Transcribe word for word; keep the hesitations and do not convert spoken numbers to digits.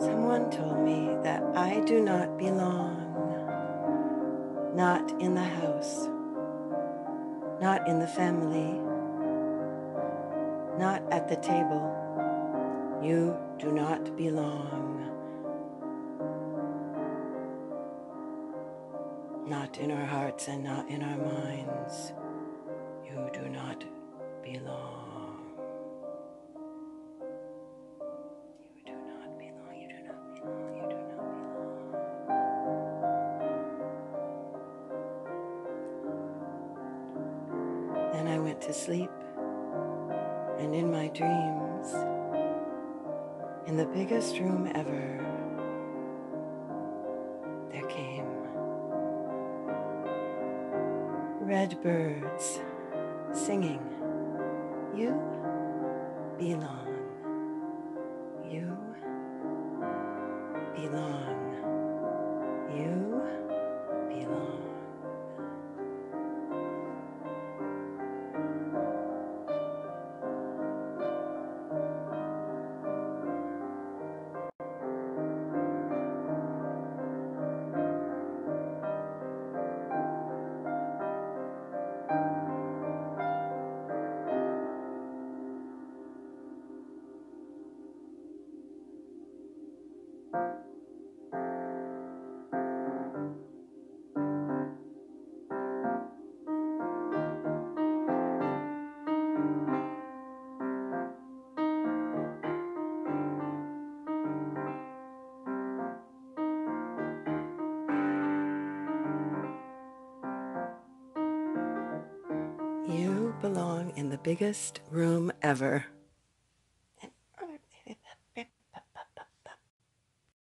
Someone told me that I do not belong, not in the house, not in the family, not at the table. You do not belong. Not in our hearts and not in our minds. You do not belong. I went to sleep, and in my dreams, in the biggest room ever, there came red birds singing, "You belong, you belong, you belong." Belong in the biggest room ever.